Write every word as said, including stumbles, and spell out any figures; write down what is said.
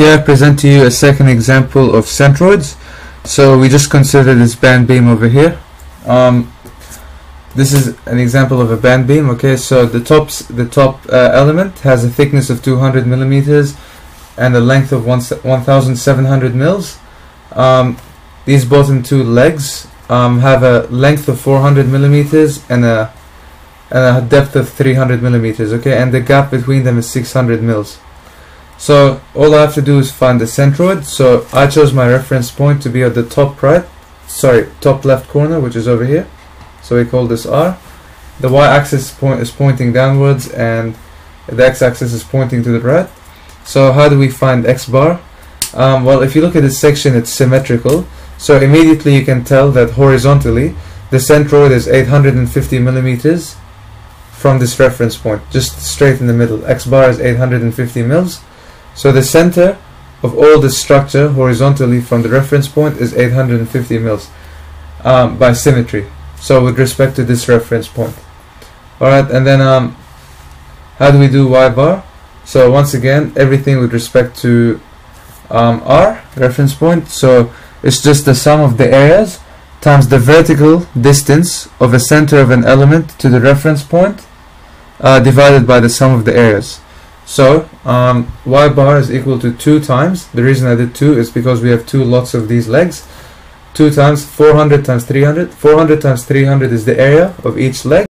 Here I present to you a second example of centroids. So we just consider this band beam over here. Um, this is an example of a band beam. Okay, so the tops, the top uh, element has a thickness of two hundred millimeters and a length of one thousand seven hundred mils. Um, these bottom two legs um, have a length of four hundred millimeters and a and a depth of three hundred millimeters. Okay, and the gap between them is six hundred mils. So all I have to do is find the centroid. So I chose my reference point to be at the top right, sorry, top left corner, which is over here. So we call this R. The y-axis point is pointing downwards, and the x-axis is pointing to the right. So how do we find x bar? Um, well, if you look at this section, it's symmetrical. So immediately you can tell that horizontally, the centroid is eight hundred fifty millimeters from this reference point, just straight in the middle. X bar is eight hundred fifty mils. So the center of all the structure horizontally from the reference point is eight hundred fifty mils um, by symmetry, so with respect to this reference point. Alright, and then um, how do we do y bar? So once again, everything with respect to um, R, reference point, so it's just the sum of the areas times the vertical distance of a center of an element to the reference point uh, divided by the sum of the areas. So um, y bar is equal to two times, the reason I did two is because we have two lots of these legs, two times four hundred times three hundred, four hundred times three hundred is the area of each leg.